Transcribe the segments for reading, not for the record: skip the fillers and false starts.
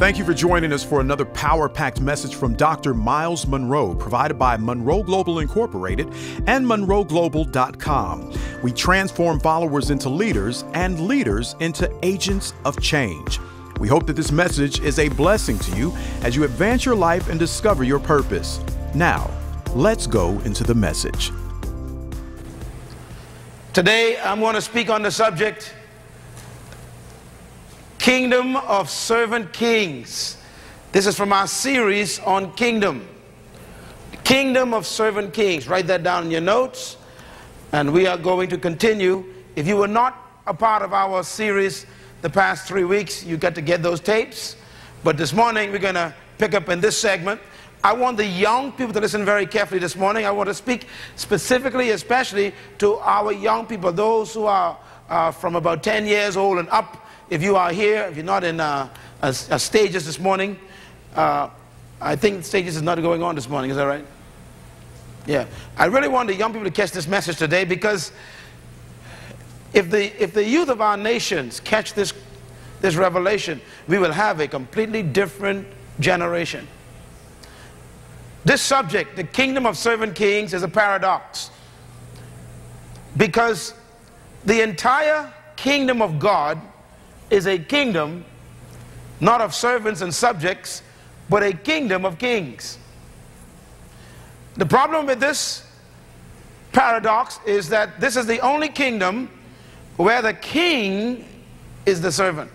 Thank you for joining us for another power-packed message from Dr. Myles Munroe, provided by Munroe Global Incorporated and MonroeGlobal.com. We transform followers into leaders and leaders into agents of change. We hope that this message is a blessing to you as you advance your life and discover your purpose. Now, let's go into the message. Today, I'm going to speak on the subject, Kingdom of Servant Kings. This is from our series on Kingdom. Kingdom of Servant Kings. Write that down in your notes, and we are going to continue. If you were not a part of our series the past 3 weeks, you got to get those tapes. But this morning, we're going to pick up in this segment. I want the young people to listen very carefully this morning. I want to speak specifically, especially to our young people, those who are from about 10 years old and up. If you are here, if you're not in stages this morning, I think stages is not going on this morning, is that right? Yeah. I really want the young people to catch this message today, because if the youth of our nations catch this revelation, we will have a completely different generation. This subject, the kingdom of servant kings, is a paradox, because the entire kingdom of God is a kingdom not of servants and subjects, but a kingdom of kings. The problem with this paradox is that this is the only kingdom where the king is the servant.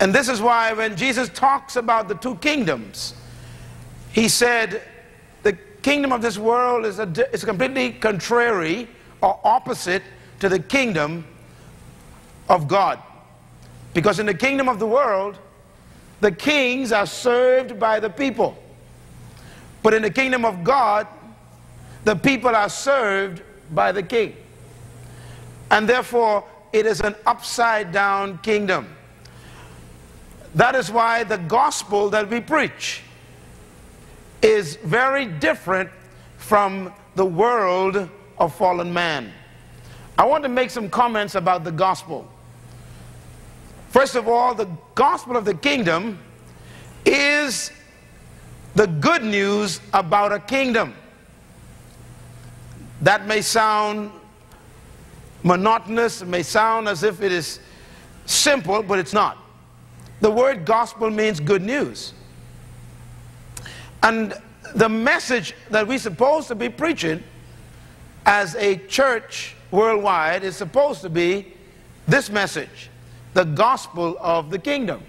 And this is why when Jesus talks about the two kingdoms, he said the kingdom of this world is completely contrary or opposite to the kingdom of God. Because in the kingdom of the world, the kings are served by the people. But in the kingdom of God, the people are served by the king. And therefore, it is an upside-down kingdom. That is why the gospel that we preach is very different from the world of fallen man. I want to make some comments about the gospel. First of all, the gospel of the kingdom is the good news about a kingdom. That may sound monotonous, it may sound as if it is simple, but it's not. The word gospel means good news. And the message that we're supposed to be preaching as a church worldwide is supposed to be this message, the gospel of the kingdom.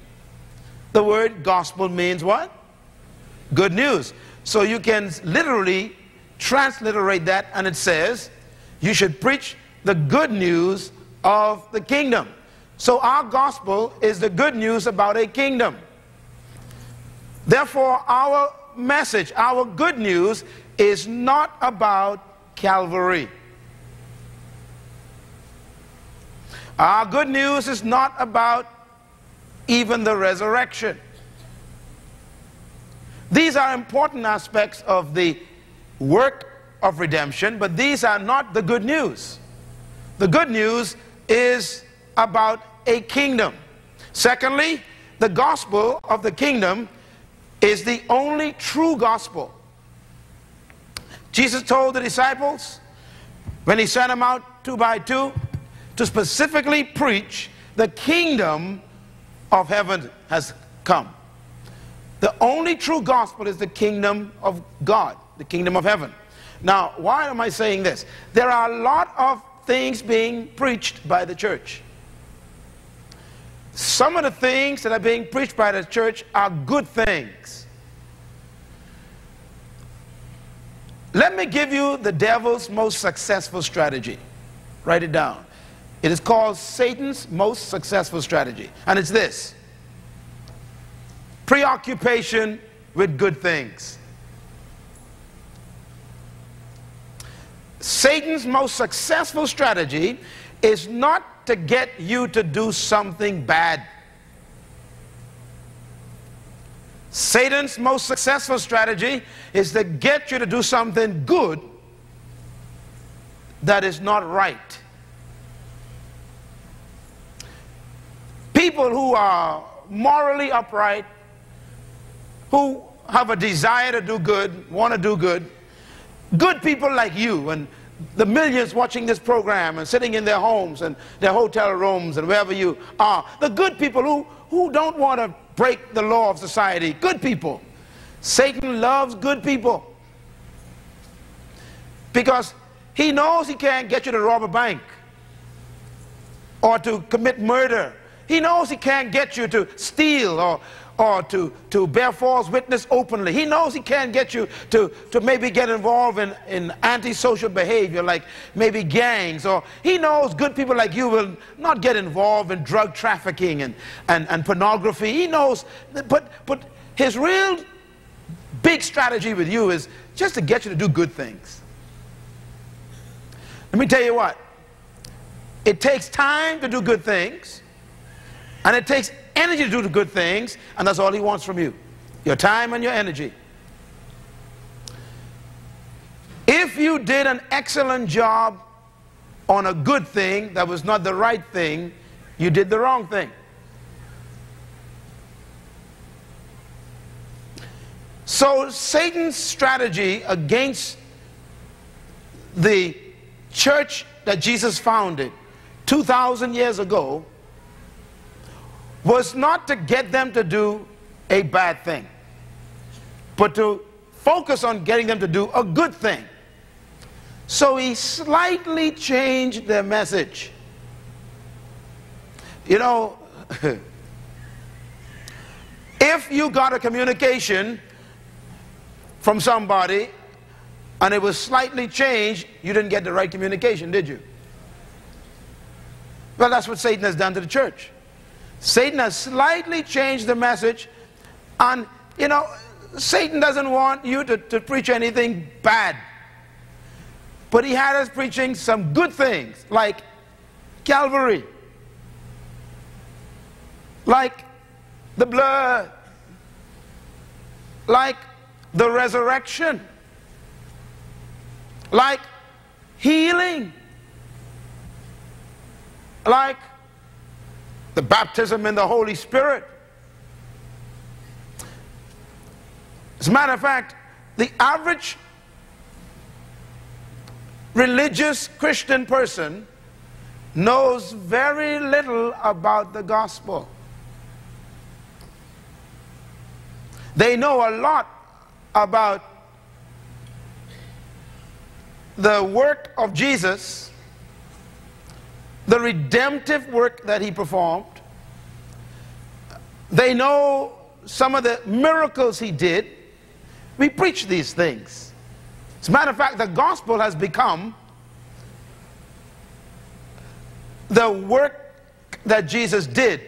The word gospel means what? Good news. So you can literally transliterate that, and it says, you should preach the good news of the kingdom. So our gospel is the good news about a kingdom. Therefore, our message, our good news, is not about Calvary. Our good news is not about even the resurrection. These are important aspects of the work of redemption, but these are not the good news. The good news is about a kingdom. Secondly, the gospel of the kingdom is the only true gospel. Jesus told the disciples when he sent them out two by two to specifically preach the kingdom of heaven has come. The only true gospel is the kingdom of God, the kingdom of heaven. Now, why am I saying this? There are a lot of things being preached by the church. Some of the things that are being preached by the church are good things. Let me give you the devil's most successful strategy. Write it down. It is called Satan's most successful strategy. And it's this: preoccupation with good things. Satan's most successful strategy is not to get you to do something bad. Satan's most successful strategy is to get you to do something good that is not right. people who are morally upright, who have a desire to do good, want to do good, good people like you and the millions watching this program and sitting in their homes and their hotel rooms and wherever you are, the good people who don't want to break the law of society, good people. Satan loves good people because he knows he can't get you to rob a bank or to commit murder. He knows he can't get you to steal or to bear false witness openly. He knows he can't get you to maybe get involved in antisocial behavior like maybe gangs, or he knows good people like you will not get involved in drug trafficking and pornography. He knows, but his real big strategy with you is just to get you to do good things. Let me tell you what, it takes time to do good things, and it takes energy to do the good things, and that's all he wants from you, your time and your energy. If you did an excellent job on a good thing that was not the right thing, you did the wrong thing. So Satan's strategy against the church that Jesus founded 2,000 years ago was not to get them to do a bad thing, but to focus on getting them to do a good thing. So he slightly changed their message. You know, if you got a communication from somebody and it was slightly changed, you didn't get the right communication, did you? Well, that's what Satan has done to the church. Satan has slightly changed the message, and you know, Satan doesn't want you to preach anything bad, but he had us preaching some good things, like Calvary, like the blood, like the resurrection, like healing, like the baptism in the Holy Spirit. As a matter of fact, the average religious Christian person knows very little about the gospel. They know a lot about the work of Jesus, the redemptive work that he performed. They know some of the miracles he did. We preach these things. As a matter of fact, the gospel has become the work that Jesus did,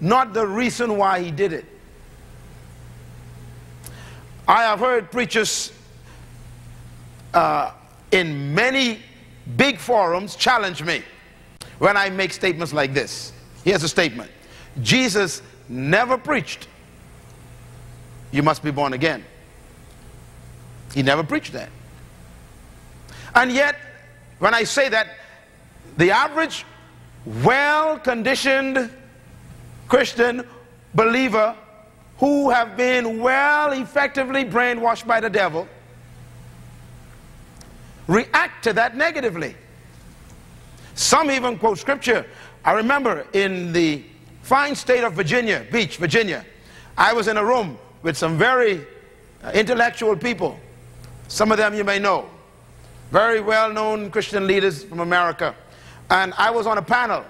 not the reason why he did it. I have heard preachers in many big forums challenge me when I make statements like this. Here's a statement: Jesus never preached, "You must be born again." He never preached that. And yet, when I say that, the average well-conditioned Christian believer who have been well effectively brainwashed by the devil react to that negatively. Some even quote scripture. I remember in the fine state of Virginia Beach, Virginia, I was in a room with some very intellectual people. Some of them you may know, very well-known Christian leaders from America. And I was on a panel,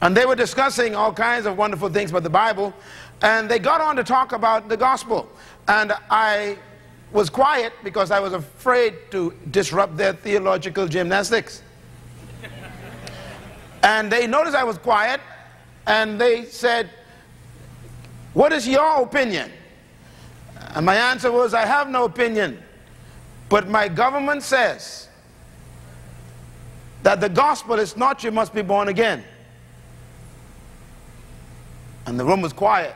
and they were discussing all kinds of wonderful things about the Bible, and they got on to talk about the gospel. And I was quiet because I was afraid to disrupt their theological gymnastics. And they noticed I was quiet, and they said, "What is your opinion?" And my answer was, "I have no opinion, but my government says that the gospel is not 'you must be born again.'" And the room was quiet.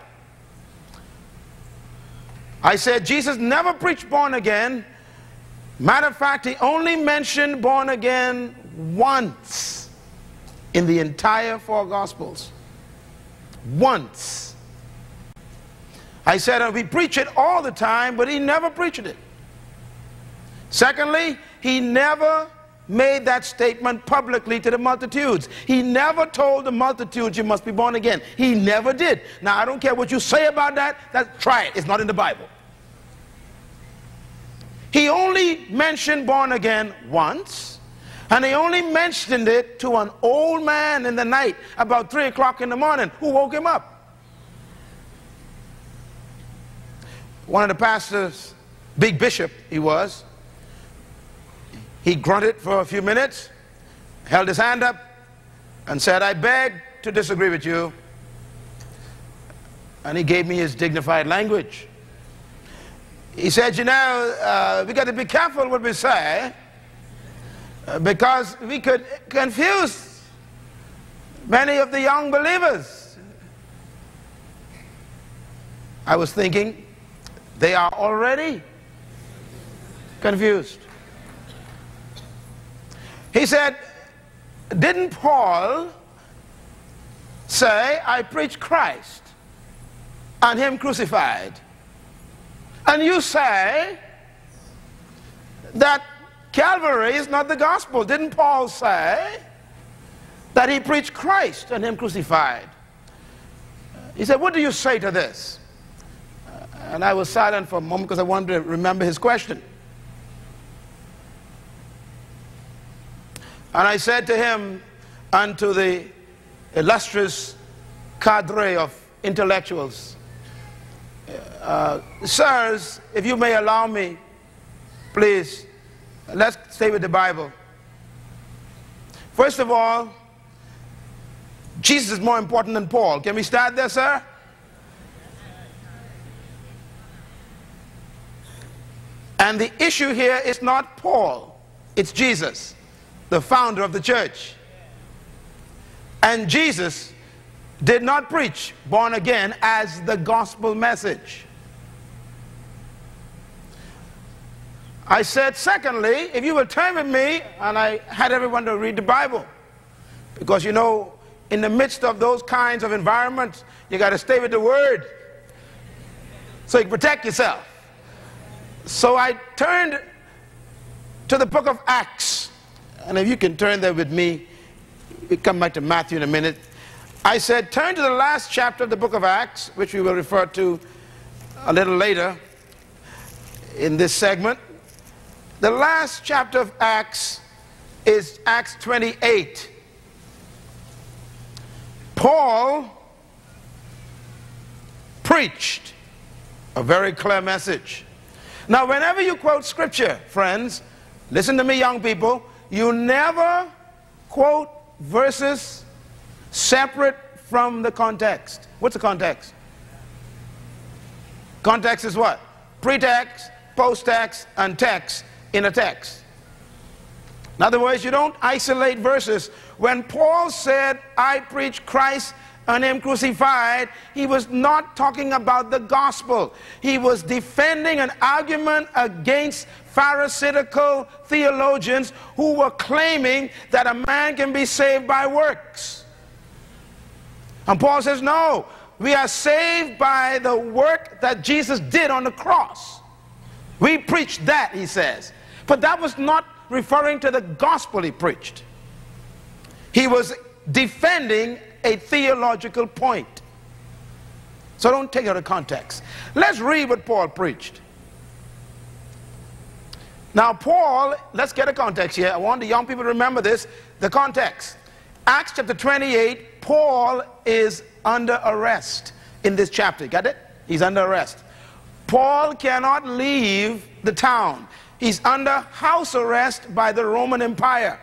I said, "Jesus never preached born again. Matter of fact, he only mentioned born again once in the entire four Gospels." once. I said, we preach it all the time, but he never preached it. Secondly, he never made that statement publicly to the multitudes. He never told the multitudes, you must be born again. He never did. Now, I don't care what you say about that. Try it. It's not in the Bible. He only mentioned born again once, and he only mentioned it to an old man in the night, about 3 o'clock in the morning, who woke him up. One of the pastors, big bishop he was, he grunted for a few minutes, held his hand up, and said, I beg to disagree with you. And he gave me his dignified language. He said, you know, we got to be careful what we say, because we could confuse many of the young believers. I was thinking, they are already confused. He said, didn't Paul say, I preach Christ and him crucified? And you say that Calvary is not the gospel. Didn't Paul say that he preached Christ and him crucified? He said, what do you say to this? And I was silent for a moment because I wanted to remember his question. And I said to him and to the illustrious cadre of intellectuals, sirs, if you may allow me, please, let's stay with the Bible. First of all, Jesus is more important than Paul. Can we start there, sir? And the issue here is not Paul, it's Jesus, the founder of the church. And Jesus did not preach born again as the gospel message. I said, secondly, if you will turn with me, and I had everyone to read the Bible, because you know, in the midst of those kinds of environments, you got to stay with the word so you can protect yourself. So I turned to the book of Acts, and if you can turn there with me, we come back to Matthew in a minute. I said, turn to the last chapter of the book of Acts, which we will refer to a little later in this segment. The last chapter of Acts is Acts 28. Paul preached a very clear message. Now, whenever you quote scripture, friends, listen to me, young people, you never quote verses separate from the context. What's the context? Context is what? Pretext, post-text, and text in a text. In other words, you don't isolate verses. When Paul said, I preach Christ and him crucified, he was not talking about the gospel. He was defending an argument against Pharisaical theologians who were claiming that a man can be saved by works. And Paul says, no, we are saved by the work that Jesus did on the cross. We preach that, he says. But that was not referring to the gospel he preached. He was defending a theological point. So don't take it out of context. Let's read what Paul preached. Now, Paul, let's get a context here. I want the young people to remember this, the context. Acts chapter 28, Paul is under arrest in this chapter. Got it? He's under arrest. Paul cannot leave the town. He's under house arrest by the Roman Empire.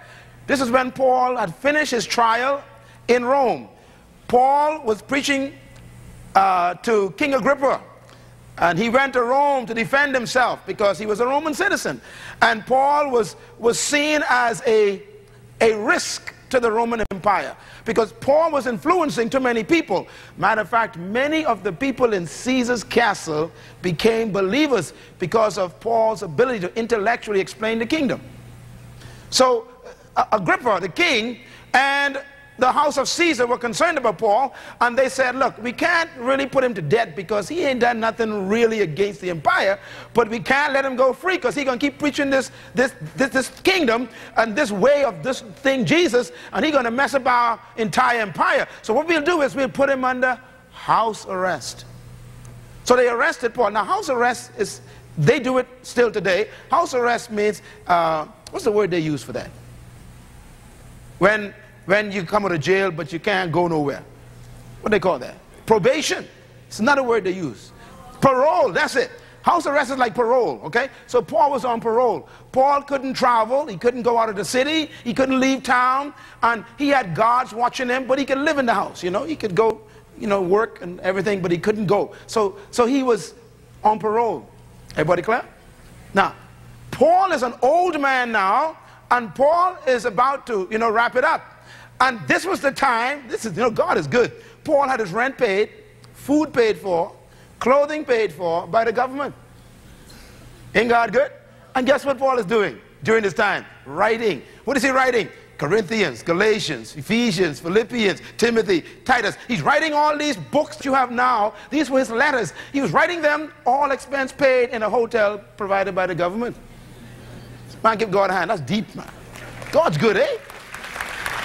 This is when Paul had finished his trial in Rome. Paul was preaching to King Agrippa, and he went to Rome to defend himself because he was a Roman citizen. And Paul was seen as a risk to the Roman Empire because Paul was influencing too many people. Matter of fact, many of the people in Caesar's castle became believers because of Paul's ability to intellectually explain the kingdom. So Agrippa, the king, and the house of Caesar were concerned about Paul, and they said, look, we can't really put him to death because he ain't done nothing really against the empire, but we can't let him go free because he's going to keep preaching this kingdom and this way of this thing, Jesus, and he's going to mess up our entire empire. So what we'll do is we'll put him under house arrest. So they arrested Paul. Now, house arrest is, they do it still today. House arrest means, what's the word they use for that? When you come out of jail, but you can't go nowhere. What do they call that? Probation. It's another word they use. Parole, that's it. House arrest is like parole, okay? So Paul was on parole. Paul couldn't travel. He couldn't go out of the city. He couldn't leave town. And he had guards watching him, but he could live in the house, you know? He could go, you know, work and everything, but he couldn't go. So he was on parole. Everybody clear? Now, Paul is an old man now, and Paul is about to, you know, wrap it up. And this was the time, this is, you know, God is good. Paul had his rent paid, food paid for, clothing paid for by the government. Ain't God good? And guess what Paul is doing during this time? Writing. What is he writing? Corinthians, Galatians, Ephesians, Philippians, Timothy, Titus. He's writing all these books you have now. These were his letters. He was writing them, all expense paid, in a hotel provided by the government. Man, give God a hand. That's deep, man. God's good, eh?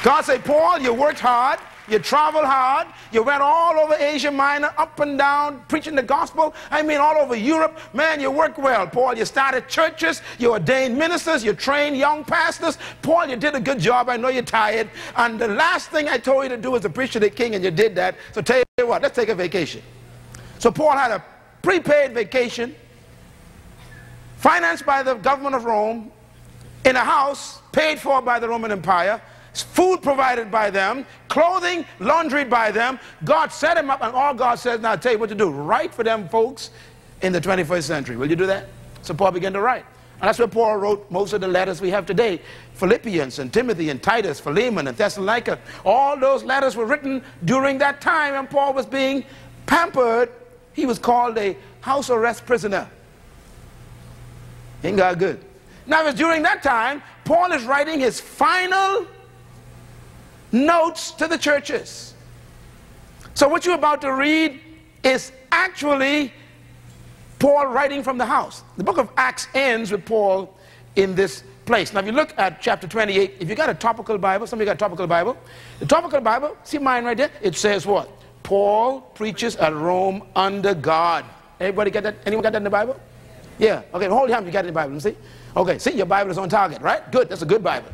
God said, Paul, you worked hard, you traveled hard, you went all over Asia Minor, up and down, preaching the gospel, I mean all over Europe. Man, you worked well, Paul. You started churches, you ordained ministers, you trained young pastors. Paul, you did a good job. I know you're tired. And the last thing I told you to do is to preach to the king, and you did that. So tell you what, let's take a vacation. So Paul had a prepaid vacation, financed by the government of Rome, in a house paid for by the Roman Empire, food provided by them, clothing laundried by them. God set him up, and all God says, now I'll tell you what to do. Write for them folks in the 21st century. Will you do that? So Paul began to write. And that's where Paul wrote most of the letters we have today. Philippians and Timothy and Titus, Philemon and Thessalonica. All those letters were written during that time, and Paul was being pampered. He was called a house arrest prisoner. Ain't God good? Now, it's during that time, Paul is writing his final notes to the churches. So what you're about to read is actually Paul writing from the house. The book of Acts ends with Paul in this place. Now, if you look at chapter 28, if you got a topical Bible, somebody got a topical Bible? The topical Bible, see mine right there? It says what? Paul preaches at Rome under God. Everybody got that? Anyone got that in the Bible? Yeah. Okay, hold your hand if you got it in the Bible. Let me see. Okay, see, your Bible is on target, right? Good, that's a good Bible.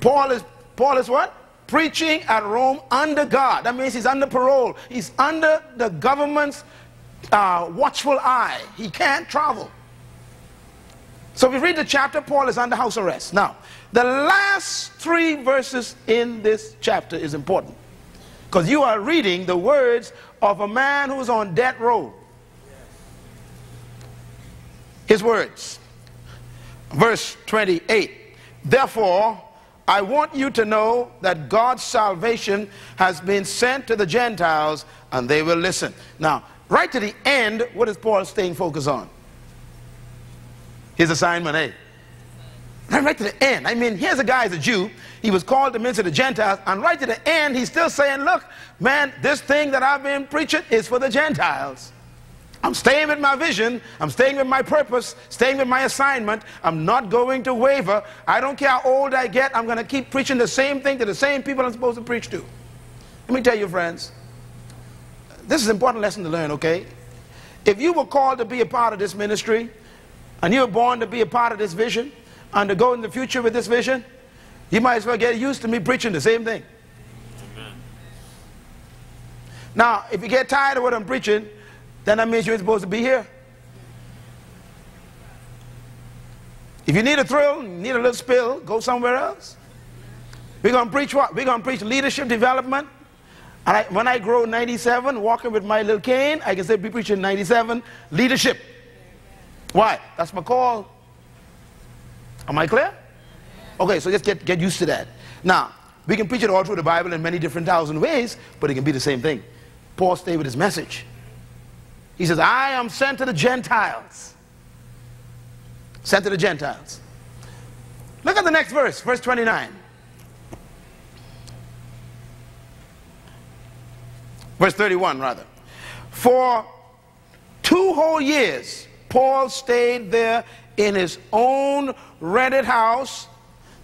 Paul is what? Preaching at Rome under God. That means he's under parole. He's under the government's watchful eye. He can't travel. So if we read the chapter, Paul is under house arrest. Now, the last three verses in this chapter is important, because you are reading the words of a man who's on death row. His words. Verse 28. Therefore, I want you to know that God's salvation has been sent to the Gentiles, and they will listen. Now, right to the end, what is Paul staying focused on? His assignment, eh? Right to the end. I mean, here's a guy, he's a Jew. He was called to minister to the Gentiles, and right to the end, he's still saying, look, man, this thing that I've been preaching is for the Gentiles. I'm staying with my vision, I'm staying with my purpose, staying with my assignment. I'm not going to waver. I don't care how old I get, I'm going to keep preaching the same thing to the same people I'm supposed to preach to. Let me tell you, friends, this is an important lesson to learn, okay? If you were called to be a part of this ministry, and you were born to be a part of this vision, and to go in the future with this vision, you might as well get used to me preaching the same thing. Amen. Now, if you get tired of what I'm preaching, then that means you ain't supposed to be here. If you need a thrill, need a little spill, go somewhere else. We're going to preach what? We're going to preach leadership development. And when I grow 97, walking with my little cane, I can say, be preaching 97, leadership. Why? That's my call. Am I clear? Okay, so just get used to that. Now, we can preach it all through the Bible in many different thousand ways, but it can be the same thing. Paul stayed with his message. He says, I am sent to the Gentiles. Sent to the Gentiles. Look at the next verse, verse 29. verse 31 rather. For 2 whole years Paul stayed there in his own rented house.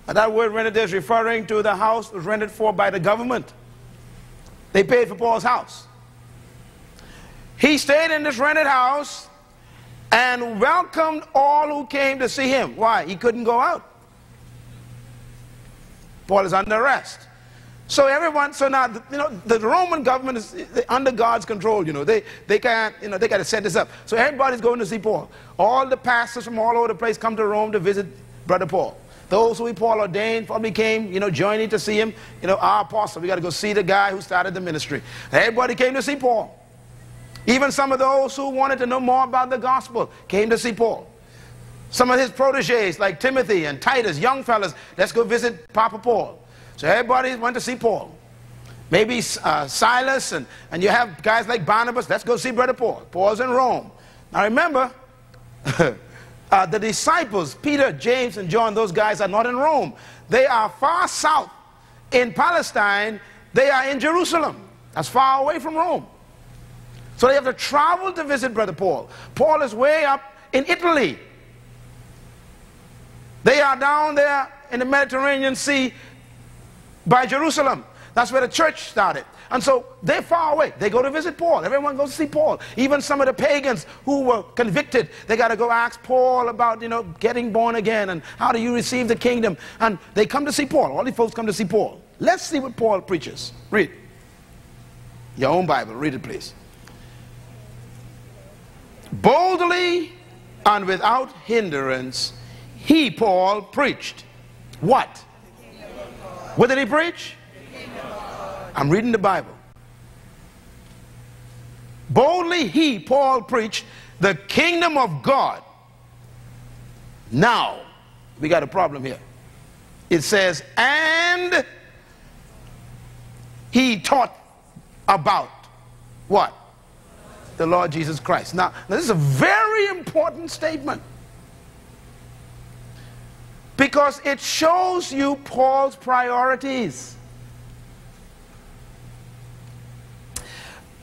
And that word rented is referring to the house was rented for by the government. They paid for Paul's house. He stayed in this rented house and welcomed all who came to see him. Why? He couldn't go out. Paul is under arrest. So everyone, so now, you know, the Roman government is under God's control, you know. They can't, you know, they got to set this up. So everybody's going to see Paul. All the pastors from all over the place come to Rome to visit Brother Paul. Those who Paul ordained probably came, you know, joining to see him. You know, our apostle, we got to go see the guy who started the ministry. Everybody came to see Paul. Even some of those who wanted to know more about the gospel came to see Paul. Some of his proteges, like Timothy and Titus, young fellas, let's go visit Papa Paul. So everybody went to see Paul. Maybe Silas, and you have guys like Barnabas, let's go see Brother Paul. Paul's in Rome. Now remember, the disciples, Peter, James, and John, those guys are not in Rome. They are far south in Palestine. They are in Jerusalem. That's far away from Rome. So they have to travel to visit Brother Paul. Paul is way up in Italy. They are down there in the Mediterranean Sea by Jerusalem. That's where the church started. And so they're far away. They go to visit Paul. Everyone goes to see Paul. Even some of the pagans who were convicted, they got to go ask Paul about, you know, getting born again and how do you receive the kingdom. And they come to see Paul. All the folks come to see Paul. Let's see what Paul preaches. Read. Your own Bible. Read it, please. Boldly and without hindrance, he, Paul, preached. What? What did he preach? I'm reading the Bible. Boldly he, Paul, preached the kingdom of God. Now, we got a problem here. It says, and he taught about what? The Lord Jesus Christ. Now this is a very important statement, because it shows you Paul's priorities.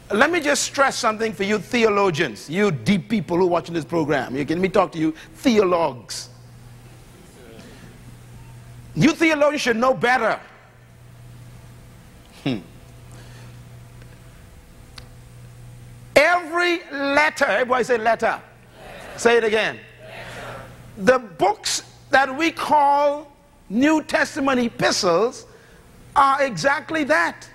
Let me just stress something for you theologians, you deep people who are watching this program. Let me talk to you theologues. You theologians should know better. Every letter, everybody say letter. Letter. Say it again. Letter. The books that we call New Testament epistles are exactly that.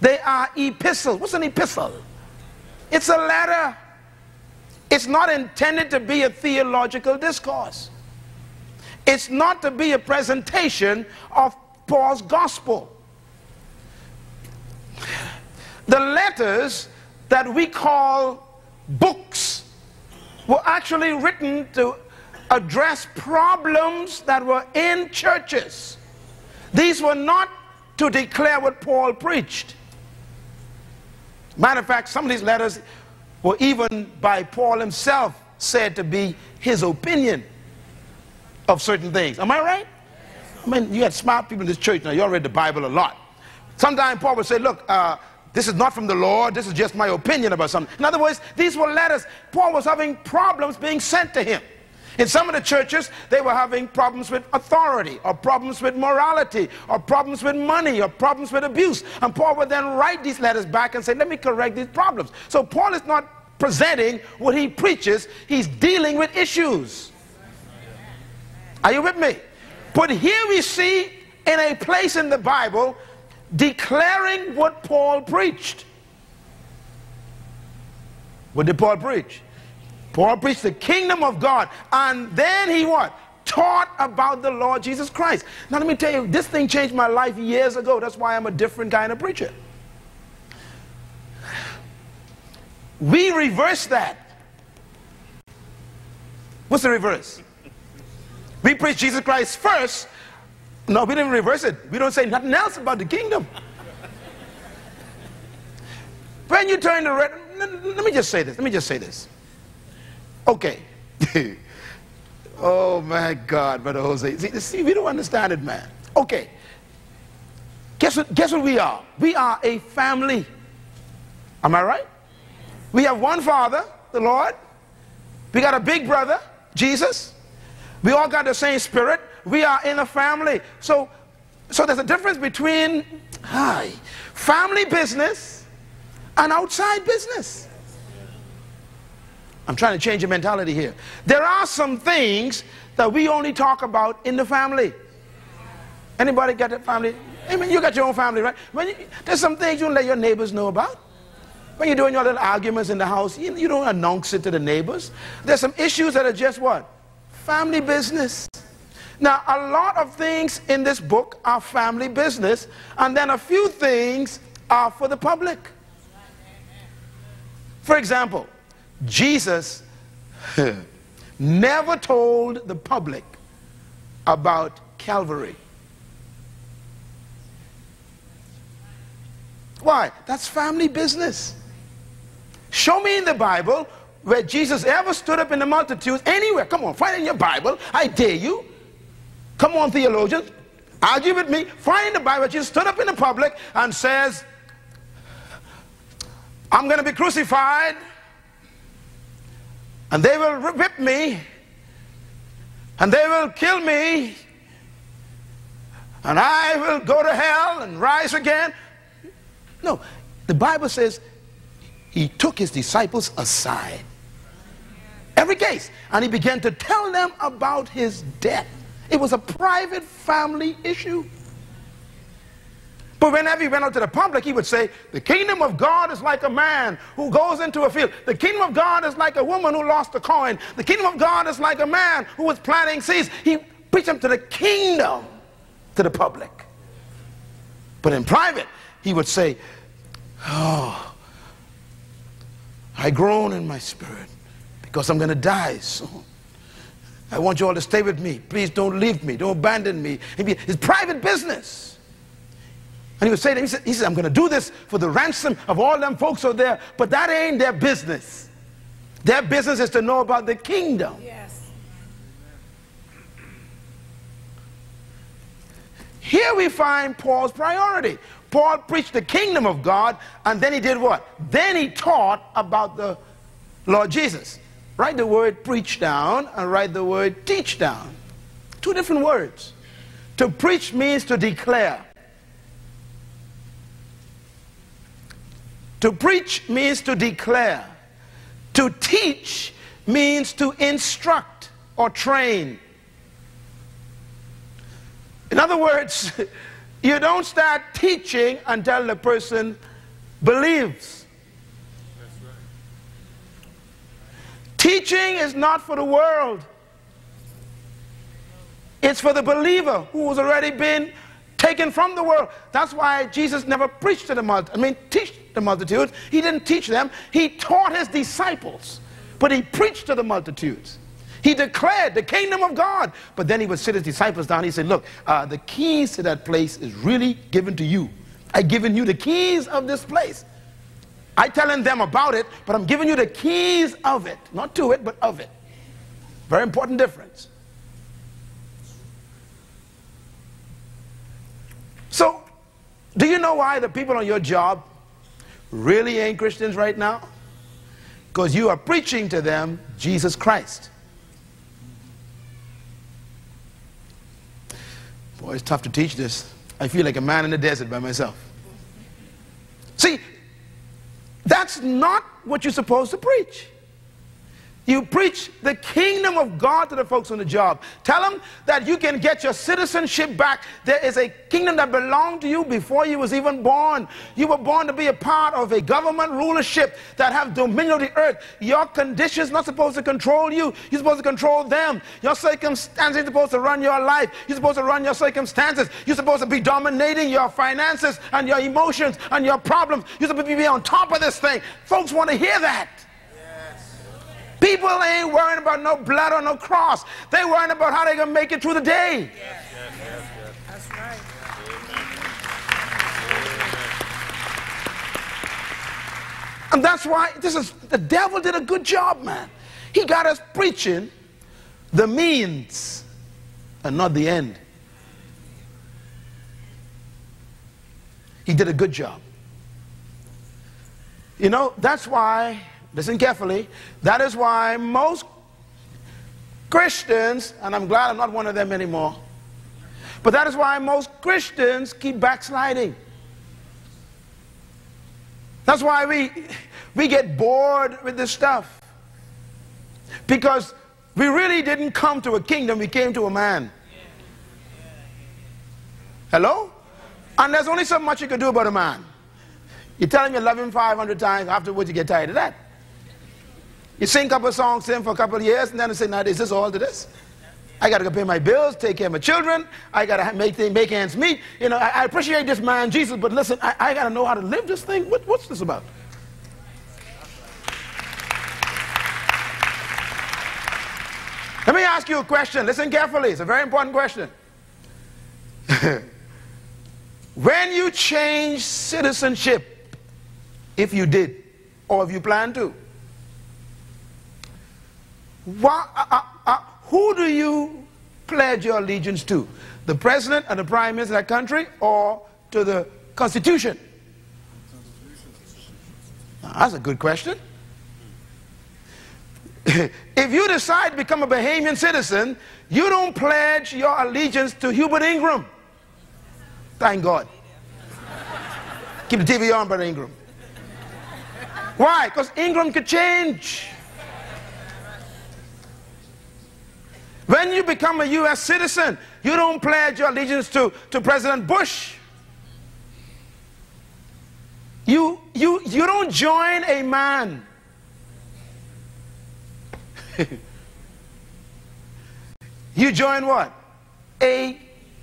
They are epistles. What's an epistle? It's a letter. It's not intended to be a theological discourse. It's not to be a presentation of Paul's gospel. The letters that we call books were actually written to address problems that were in churches. These were not to declare what Paul preached. Matter of fact, some of these letters were even by Paul himself said to be his opinion of certain things. Am I right? I mean, you had smart people in this church now. You all read the Bible a lot. Sometimes Paul would say, look, this is not from the Lord. This is just my opinion about something. In other words, these were letters. Paul was having problems being sent to him. In some of the churches, they were having problems with authority, or problems with morality, or problems with money, or problems with abuse. And Paul would then write these letters back and say, let me correct these problems. So Paul is not presenting what he preaches. He's dealing with issues. Are you with me? But here we see in a place in the Bible declaring what Paul preached. What did Paul preach? Paul preached the kingdom of God, and then he what? Taught about the Lord Jesus Christ. Now let me tell you, this thing changed my life years ago. That's why I'm a different kind of preacher. We reverse that. What's the reverse? We preach Jesus Christ first. No, we didn't reverse it. We don't say nothing else about the kingdom. When you turn the red, let me just say this. Let me just say this. Okay. Oh my God, Brother Jose. See, we don't understand it, man. Okay. Guess what we are? We are a family. Am I right? We have one Father, the Lord. We got a big brother, Jesus. We all got the same Spirit. We are in a family. So there's a difference between family business and outside business. I'm trying to change your mentality here. There are some things that we only talk about in the family. Anybody got a family? I mean, you got your own family, right? There's some things you don't let your neighbors know about. When you're doing your little arguments in the house, you don't announce it to the neighbors. There's some issues that are just what? Family business. Now, a lot of things in this book are family business, and then a few things are for the public. For example, Jesus never told the public about Calvary. Why? That's family business. Show me in the Bible where Jesus ever stood up in the multitudes anywhere. Come on, find it in your Bible. I dare you. Come on, theologians. Argue with me. Find in the Bible where Jesus stood up in the public and says, I'm going to be crucified, and they will whip me, and they will kill me, and I will go to hell and rise again. No, the Bible says he took his disciples aside, every case, and he began to tell them about his death. It was a private family issue. But whenever he went out to the public, he would say, the kingdom of God is like a man who goes into a field. The kingdom of God is like a woman who lost a coin. The kingdom of God is like a man who was planting seeds. He preached them to the kingdom, to the public. But in private, he would say, oh, I groan in my spirit because I'm going to die soon. I want you all to stay with me. Please don't leave me. Don't abandon me. It's private business. And he would say to him, he said, I'm going to do this for the ransom of all them folks over there. But that ain't their business. Their business is to know about the kingdom. Yes. Here we find Paul's priority. Paul preached the kingdom of God, and then he did what? Then he taught about the Lord Jesus. Write the word preach down and write the word teach down. Two different words. To preach means to declare. To preach means to declare. To teach means to instruct or train. In other words, you don't start teaching until the person believes. That's right. Teaching is not for the world. It's for the believer who has already been taken from the world. That's why Jesus never preached to the multitude. Teach the multitudes. He didn't teach them. He taught his disciples, but he preached to the multitudes. He declared the kingdom of God. But then he would sit his disciples down. He said, look, the keys to that place is really given to you. I've given you the keys of this place. I'm telling them about it, but I'm giving you the keys of it. Not to it, but of it. Very important difference. So, do you know why the people on your job really ain't Christians right now? Because you are preaching to them Jesus Christ. Boy, it's tough to teach this. I feel like a man in the desert by myself. See, that's not what you're supposed to preach. You preach the kingdom of God to the folks on the job. Tell them that you can get your citizenship back. There is a kingdom that belonged to you before you was even born. You were born to be a part of a government rulership that have dominion of the earth. Your conditions not supposed to control you. You're supposed to control them. Your circumstances are supposed to run your life. You're supposed to run your circumstances. You're supposed to be dominating your finances and your emotions and your problems. You're supposed to be on top of this thing. Folks want to hear that. People ain't worrying about no blood or no cross. They're worrying about how they're going to make it through the day. Yes, yes, yes, yes. That's right. Amen. And that's why the devil did a good job, man. He got us preaching the means and not the end. He did a good job. You know, that's why, listen carefully, that is why most Christians, and I'm glad I'm not one of them anymore, but that is why most Christians keep backsliding. That's why we get bored with this stuff. Because we really didn't come to a kingdom, we came to a man. Hello? And there's only so much you can do about a man. You tell him you love him 500 times, afterwards you get tired of that. You sing a couple of songs, sing for a couple of years, and then you say, now is this all to this? I got to pay my bills, take care of my children, I got to make ends meet. You know, I appreciate this man, Jesus, but listen, I got to know how to live this thing. What's this about? Let me ask you a question. Listen carefully. It's a very important question. When you change citizenship, if you did, or if you plan to, who do you pledge your allegiance to? The president and the prime minister of that country, or to the Constitution? Now, that's a good question. If you decide to become a Bahamian citizen, you don't pledge your allegiance to Hubert Ingram. Thank God. Keep the TV on, Brother Ingram. Why? Because Ingram could change. When you become a U.S. citizen, you don't pledge your allegiance to President Bush. You don't join a man. You join what? A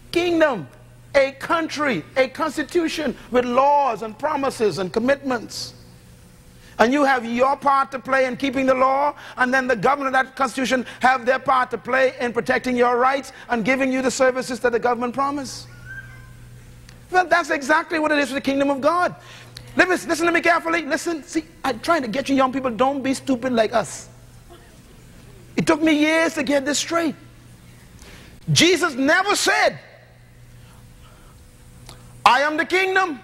kingdom, a country, a constitution with laws and promises and commitments. And you have your part to play in keeping the law, and then the government of that constitution have their part to play in protecting your rights and giving you the services that the government promised. Well, that's exactly what it is for the kingdom of God. Listen to me carefully. Listen, see, I'm trying to get you young people, don't be stupid like us. It took me years to get this straight. Jesus never said, I am the kingdom.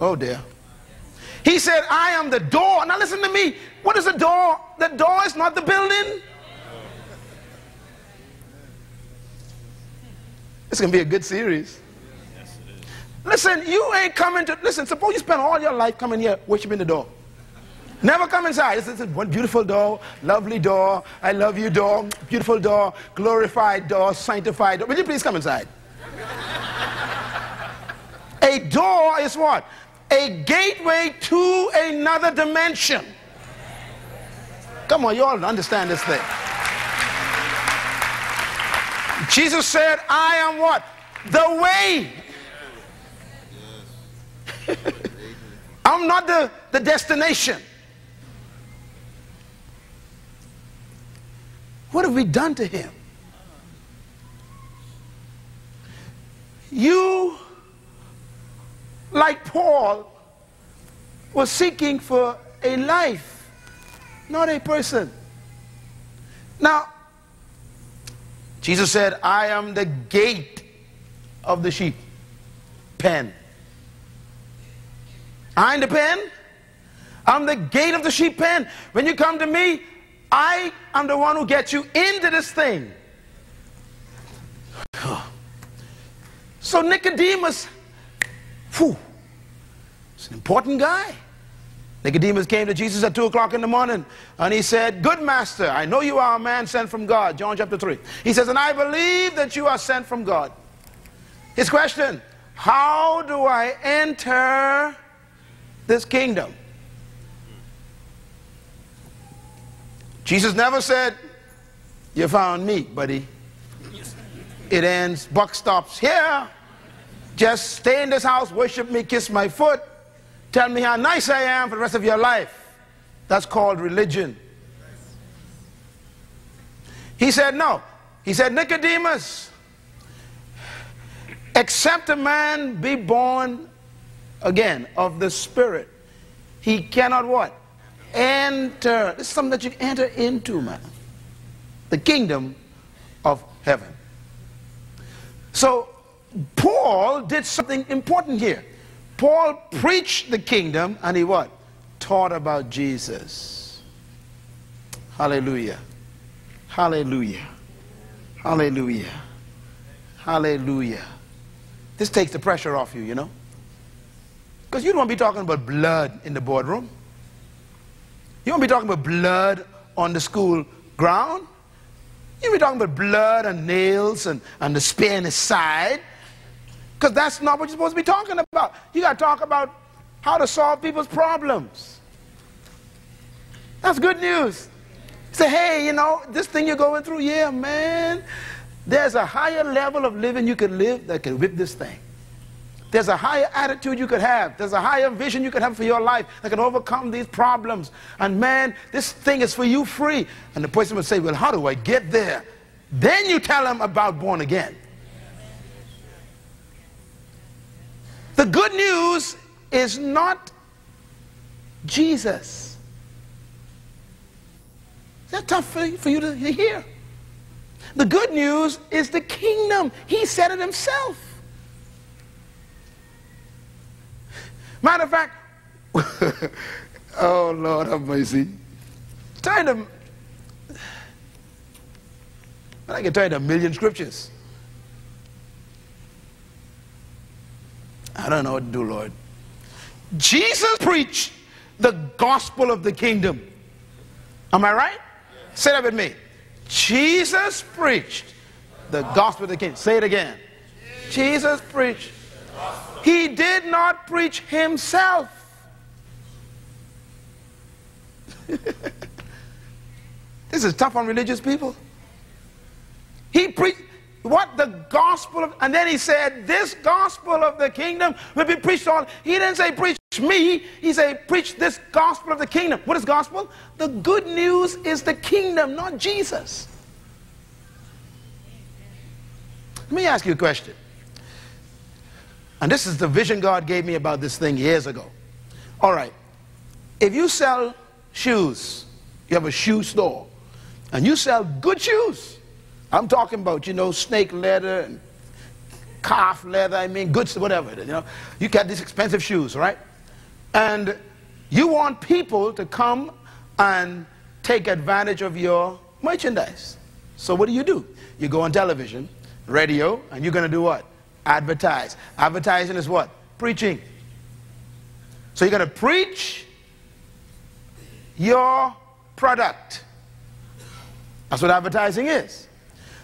Oh dear. He said, I am the door. Now listen to me. What is the door? The door is not the building. This can be a good series. Listen, you ain't coming to, listen, suppose you spend all your life coming here worshiping the door. Never come inside. This is one beautiful door, lovely door, I love you door, beautiful door, glorified door, sanctified door. Will you please come inside? A door is what? A gateway to another dimension. Come on, you all understand this thing. Jesus said, I am what? The way. I'm not the destination. What have we done to him? You, like Paul, were seeking for a life, not a person. Now, Jesus said, I am the gate of the sheep pen. I'm the pen. I'm the gate of the sheep pen. When you come to me, I am the one who gets you into this thing. So Nicodemus, whew, he's an important guy. Nicodemus came to Jesus at 2 o'clock in the morning, and he said, good master, I know you are a man sent from God. John chapter 3. He says, and I believe that you are sent from God. His question, how do I enter this kingdom? Jesus never said, you found me, buddy. It ends, buck stops here. Just stay in this house, worship me, kiss my foot, tell me how nice I am for the rest of your life. That's called religion. He said no. He said, Nicodemus, except a man be born again of the Spirit, he cannot what? Enter. This is something that you enter into, man. The kingdom of heaven. So Paul did something important here. Paul preached the kingdom and he what? Taught about Jesus. Hallelujah. Hallelujah. Hallelujah. Hallelujah. This takes the pressure off you, you know. Because you don't want to be talking about blood in the boardroom. You won't be talking about blood on the school ground. You'll be talking about blood and nails and the spear in his side. Because that's not what you're supposed to be talking about. You got to talk about how to solve people's problems. That's good news. Say, hey, you know, this thing you're going through, yeah, man, there's a higher level of living you can live that can whip this thing. There's a higher attitude you could have. There's a higher vision you could have for your life that can overcome these problems. And man, this thing is for you free. And the person would say, well, how do I get there? Then you tell them about born again. The good news is not Jesus. Is that tough for you to hear? The good news is the kingdom. He said it himself. Matter of fact, oh Lord have mercy. I can tell you a million scriptures. I don't know what to do, Lord. Jesus preached the gospel of the kingdom. Am I right? Yes. Say that with me. Jesus preached the gospel of the kingdom. Say it again. Jesus preached. He did not preach himself. This is tough on religious people. He preached what? The gospel of, and then he said, this gospel of the kingdom will be preached on. He didn't say preach me. He said preach this gospel of the kingdom. What is gospel? The good news is the kingdom, not Jesus. Let me ask you a question. And this is the vision God gave me about this thing years ago. All right. If you sell shoes, you have a shoe store, and you sell good shoes. I'm talking about, you know, snake leather and calf leather, I mean, goods, whatever it is, you know. You got these expensive shoes, right? And you want people to come and take advantage of your merchandise. So what do? You go on television, radio, and you're going to do what? Advertise. Advertising is what? Preaching. So you're going to preach your product. That's what advertising is.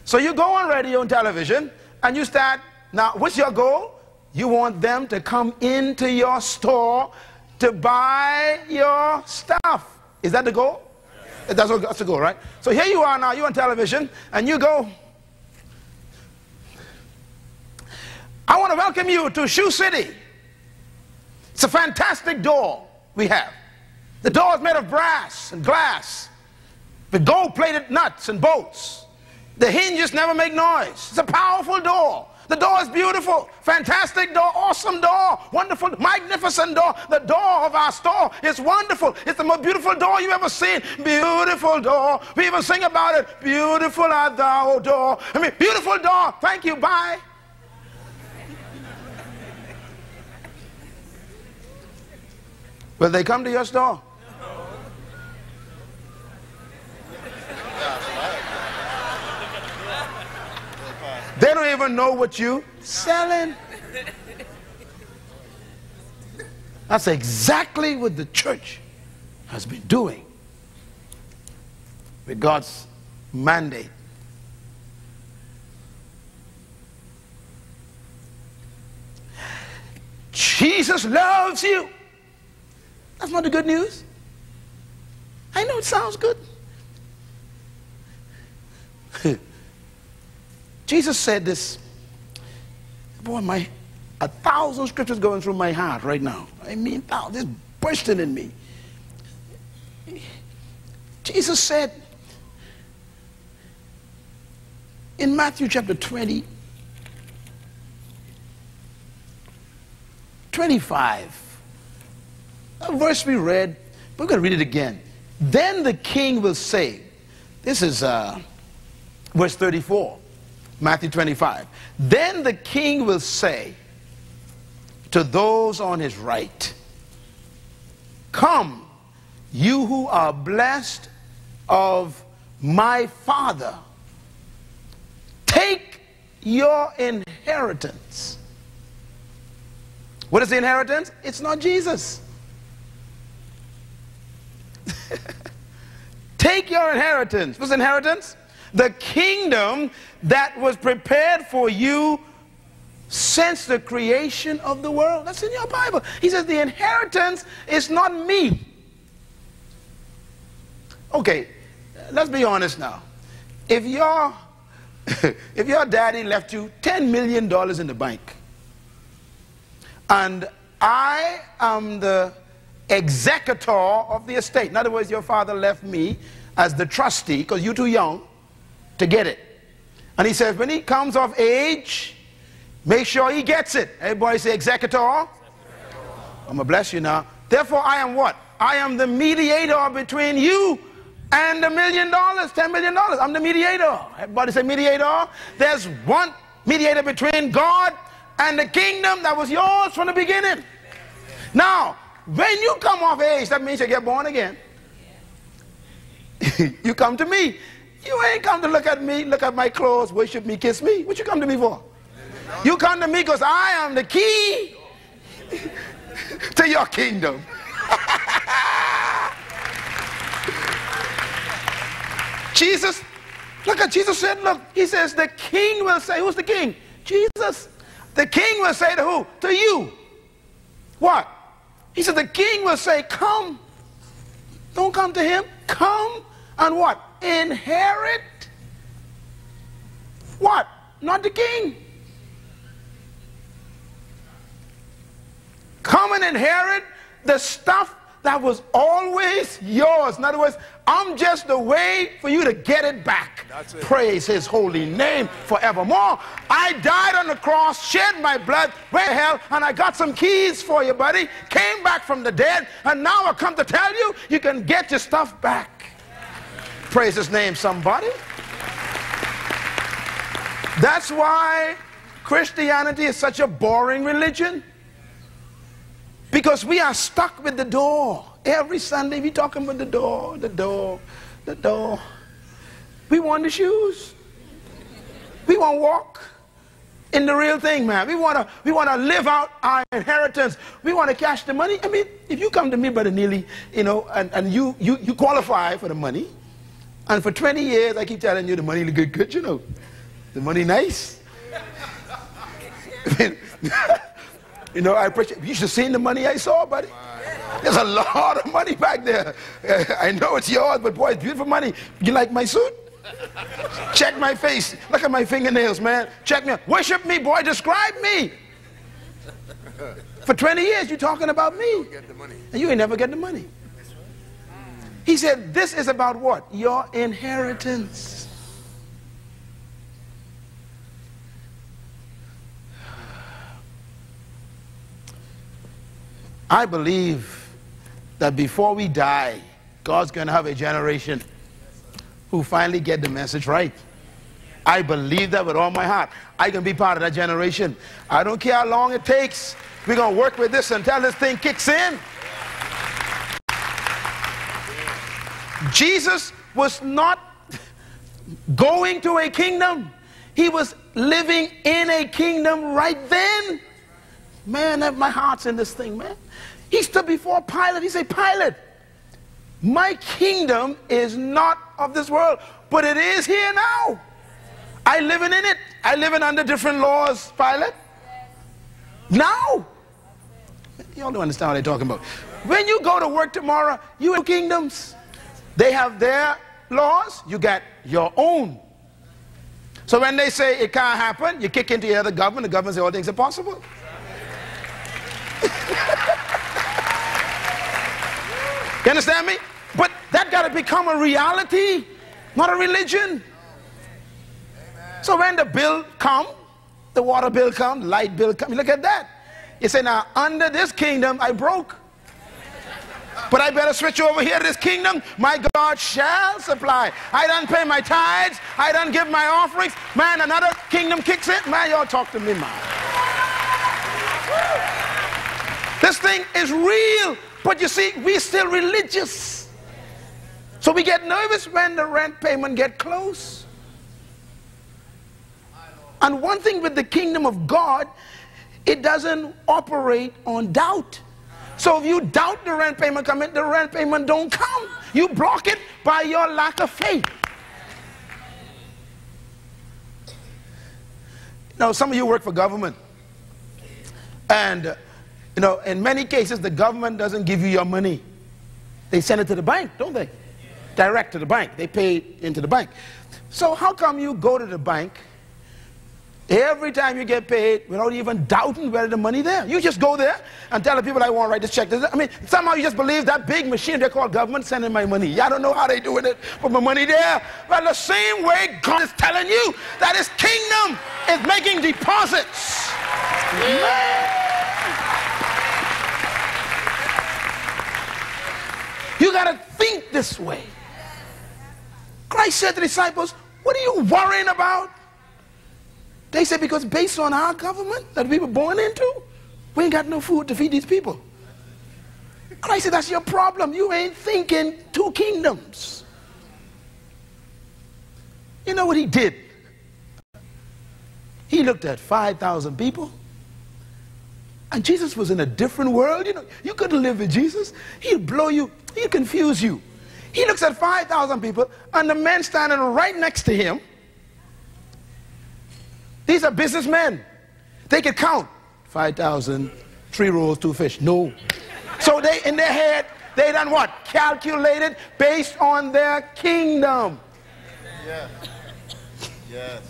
So you go on radio and television and you start. Now, what's your goal? You want them to come into your store to buy your stuff. Is that the goal? Yes. That's the goal, right? So here you are now, you're on television, and you go, I want to welcome you to Shoe City. It's a fantastic door we have. The door is made of brass and glass with gold-plated nuts and bolts. The hinges never make noise. It's a powerful door. The door is beautiful. Fantastic door. Awesome door. Wonderful, magnificent door. The door of our store is wonderful. It's the most beautiful door you've ever seen. Beautiful door. We even sing about it. Beautiful art thou, door. I mean, beautiful door. Thank you. Bye. Will they come to your store? No. They don't even know what you're selling. That's exactly what the church has been doing with God's mandate. Jesus loves you. That's not the good news. I know it sounds good. Jesus said this. Boy, 1,000 scriptures going through my heart right now. I mean, thousands bursting in me. Jesus said in Matthew chapter 20, 25. A verse we read, but we're going to read it again. Then the king will say, this is verse 34. Matthew 25. Then the king will say to those on his right, "Come, you who are blessed of my Father, take your inheritance." What is the inheritance? It's not Jesus. Take your inheritance. What's inheritance? The kingdom that was prepared for you since the creation of the world. That's in your Bible. He says the inheritance is not me. Okay, let's be honest now. If your daddy left you $10 million in the bank, and I am the executor of the estate. In other words, your father left me as the trustee because you're too young to get it. And he says, when he comes of age, make sure he gets it. Everybody say executor. I'm going to bless you now. Therefore, I am what? I am the mediator between you and $1 million, $10 million. I'm the mediator. Everybody say mediator. There's one mediator between God and the kingdom that was yours from the beginning. Now, when you come of age, that means you get born again. You come to me. You ain't come to look at me, look at my clothes, worship me, kiss me. What you come to me for? You come to me because I am the key to your kingdom. Jesus, look at Jesus said, look, he says, the king will say, who's the king? Jesus. The king will say to who? To you. What? He said, the king will say, come. Don't come to him. Come and what? Inherit. What? Not the king. Come and inherit the stuff that was always yours. In other words, I'm just the way for you to get it back. That's it. Praise his holy name forevermore. I died on the cross, shed my blood, went to hell, and I got some keys for you, buddy. Came back from the dead, and now I come to tell you, you can get your stuff back. Praise his name, somebody. That's why Christianity is such a boring religion. Because we are stuck with the door. Every Sunday we're talking about the door, the door, the door. We want the shoes. We want to walk in the real thing, man. We want to live out our inheritance. We want to cash the money. I mean, if you come to me, Brother Neely, you know, and you qualify for the money, and for 20 years I keep telling you the money look good, you know. The money nice. You know, I appreciate, you should have seen the money I saw, buddy. There's a lot of money back there. I know it's yours, but boy, it's beautiful money. You like my suit? Check my face. Look at my fingernails, man. Check me out. Worship me, boy. Describe me. For 20 years, you're talking about me. And you ain't never get the money. He said, this is about what? Your inheritance. I believe that before we die, God's going to have a generation who finally get the message right. I believe that with all my heart. I can be part of that generation. I don't care how long it takes. We're going to work with this until this thing kicks in. Jesus was not going to a kingdom. He was living in a kingdom right then. Man, my heart's in this thing, man. He stood before Pilate. He said, Pilate, my kingdom is not of this world, but it is here now. I live in it. I live in under different laws, Pilate. Now. Y'all don't understand what they're talking about. When you go to work tomorrow, you have kingdoms. They have their laws. You got your own. So when they say it can't happen, you kick into the other government. The government says all things are possible. You understand me? But that got to become a reality, not a religion. Amen. So when the bill come, the water bill come, light bill come, you look at that. You say, now under this kingdom I broke. but I better switch over here to this kingdom. My God shall supply. I done pay my tithes. I done give my offerings. Man, another kingdom kicks it. Man, y'all talk to me, man. This thing is real, but you see, we're still religious. So we get nervous when the rent payment gets close. And one thing with the kingdom of God, it doesn't operate on doubt. So if you doubt the rent payment coming, the rent payment don't come. You block it by your lack of faith. Now, some of you work for government. And, you know, in many cases, the government doesn't give you your money. They send it to the bank, don't they? Direct to the bank. They pay into the bank. So how come you go to the bank every time you get paid without even doubting whether the money there? You just go there and tell the people, I want to write this check. I mean, somehow you just believe that big machine they call government sending my money. I don't know how they doing it, but my money there. Well, the same way God is telling you that his kingdom is making deposits. Yeah. You got to think this way. Christ said to the disciples, what are you worrying about? They said, because based on our government that we were born into, we ain't got no food to feed these people. Christ said, that's your problem. You ain't thinking two kingdoms. You know what he did? He looked at 5,000 people. And Jesus was in a different world. You know, you couldn't live with Jesus. He'll blow you. He'll confuse you. He looks at 5,000 people, and the man standing right next to him, these are businessmen. They could count 5,000, 3 rolls, 2 fish. No. So they, in their head, they done what? Calculated based on their kingdom. Yes. Yes.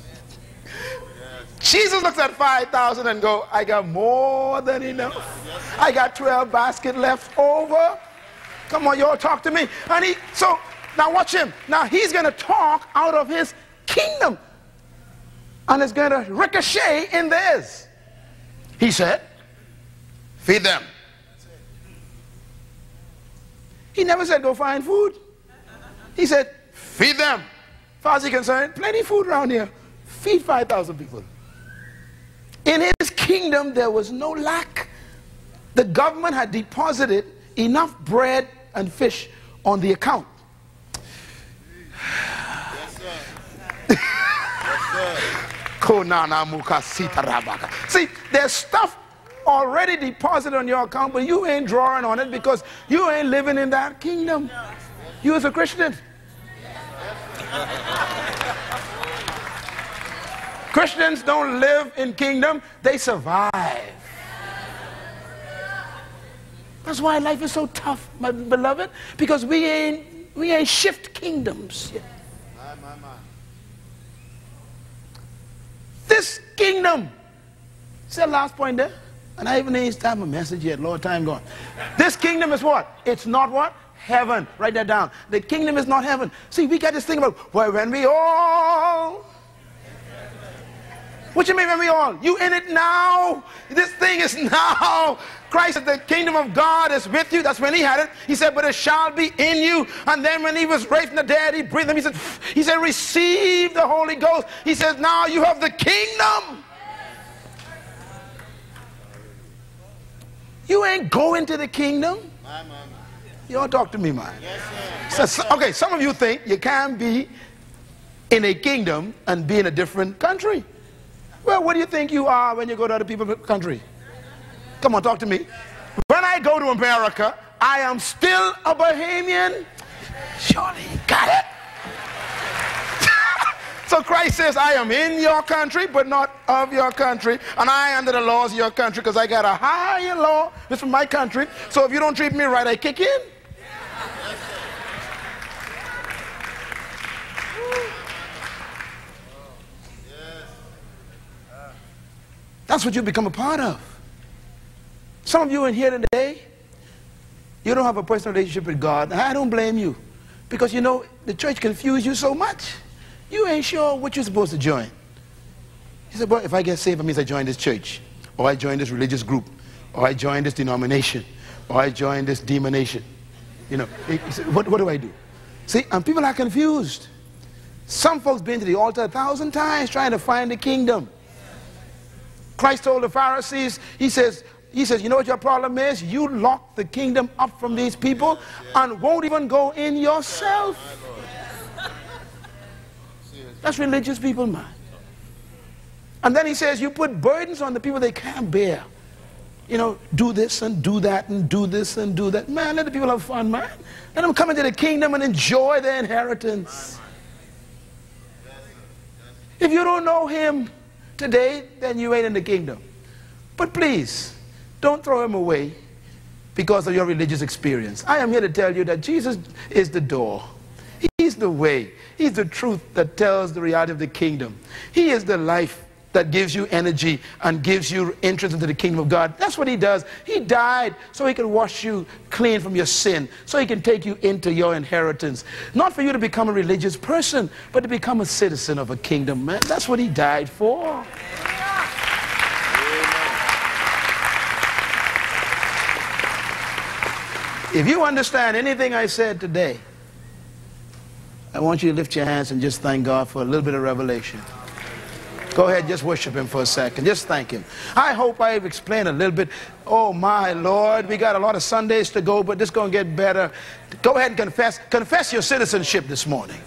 Yes. Jesus looks at 5,000 and go, I got more than enough. Yes. I got 12 baskets left over. Come on, y'all talk to me. And he, so now watch him. Now he's going to talk out of his kingdom. And it's going to ricochet in theirs. He said, feed them. He never said, go find food. He said, feed them. Far as he's concerned, plenty of food around here. Feed 5,000 people. In his kingdom, there was no lack. The government had deposited enough bread and fish on the account. Yes, sir. Yes, sir. See, there's stuff already deposited on your account, but you ain't drawing on it because you ain't living in that kingdom. You as a Christian. Christians don't live in kingdom, they survive. That's why life is so tough, my beloved, because we ain't shift kingdoms yet. This kingdom. It's the last point there. And I haven't even time a message yet. Lord, time gone. This kingdom is what? It's not what? Heaven. Write that down. The kingdom is not heaven. See, we got this thing about, well, when we all. What you mean when we all? You in it now. This thing is now. Christ said, the kingdom of God is with you. That's when he had it. He said, but it shall be in you. And then when he was raised from the dead, he breathed him. He said, receive the Holy Ghost. He says, now you have the kingdom. You ain't going to the kingdom. Y'all talk to me, man. Yes, so, okay, some of you think you can be in a kingdom and be in a different country. Well, what do you think you are when you go to other people's country? Come on, talk to me. When I go to America, I am still a Bahamian. Surely you got it. So Christ says, I am in your country, but not of your country. And I am under the laws of your country because I got a higher law. This is from my country. So if you don't treat me right, I kick in. That's what you become a part of. Some of you in here today, you don't have a personal relationship with God. I don't blame you. Because, you know, the church confused you so much. You ain't sure what you're supposed to join. You said, well, if I get saved, it means I join this church. Or I join this religious group. Or I join this denomination. Or I join this demonation. You know, what do I do? See, and people are confused. Some folks been to the altar 1,000 times trying to find the kingdom. Christ told the Pharisees, he says, you know what your problem is? You lock the kingdom up from these people and won't even go in yourself. That's religious people, man. And then he says, you put burdens on the people they can't bear. You know, do this and do that and do this and do that. Man, let the people have fun, man. Let them come into the kingdom and enjoy their inheritance. If you don't know him today, then you ain't in the kingdom. But please, don't throw him away because of your religious experience. I am here to tell you that Jesus is the door. He's the way. He's the truth that tells the reality of the kingdom. He is the life that gives you energy and gives you entrance into the kingdom of God. That's what he does. He died so he can wash you clean from your sin, so he can take you into your inheritance. Not for you to become a religious person, but to become a citizen of a kingdom, man. That's what he died for. Yeah. If you understand anything I said today, I want you to lift your hands and just thank God for a little bit of revelation. Go ahead, just worship him for a second. Just thank him. I hope I've explained a little bit. Oh, my Lord, we got a lot of Sundays to go, but this is going to get better. Go ahead and confess. Confess your citizenship this morning.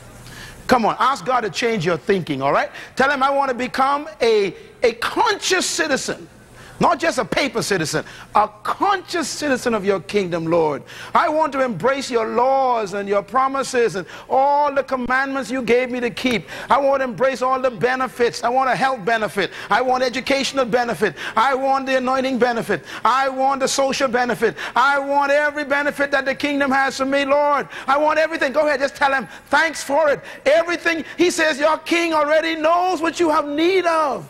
Come on, ask God to change your thinking, all right? Tell him I want to become a conscious citizen. Not just a paper citizen, a conscious citizen of your kingdom, Lord. I want to embrace your laws and your promises and all the commandments you gave me to keep. I want to embrace all the benefits. I want a health benefit. I want educational benefit. I want the anointing benefit. I want the social benefit. I want every benefit that the kingdom has for me, Lord. I want everything. Go ahead, just tell him thanks for it. Everything. He says your king already knows what you have need of.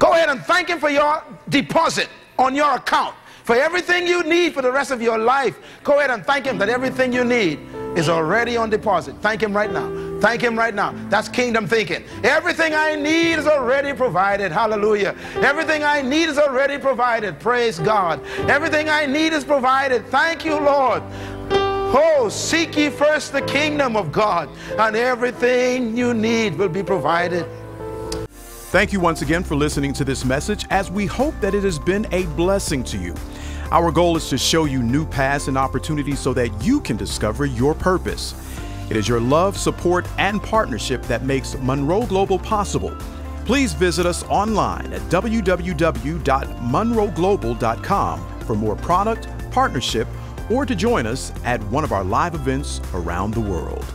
Go ahead and thank him for your deposit on your account, for everything you need for the rest of your life. Go ahead and thank him that everything you need is already on deposit. Thank him right now. Thank him right now. That's kingdom thinking. Everything I need is already provided. Hallelujah. Everything I need is already provided. Praise God. Everything I need is provided. Thank you, Lord. Oh, seek ye first the kingdom of God, and everything you need will be provided. Thank you once again for listening to this message, as we hope that it has been a blessing to you. Our goal is to show you new paths and opportunities so that you can discover your purpose. It is your love, support, and partnership that makes Munroe Global possible. Please visit us online at www.MonroeGlobal.com for more product, partnership, or to join us at one of our live events around the world.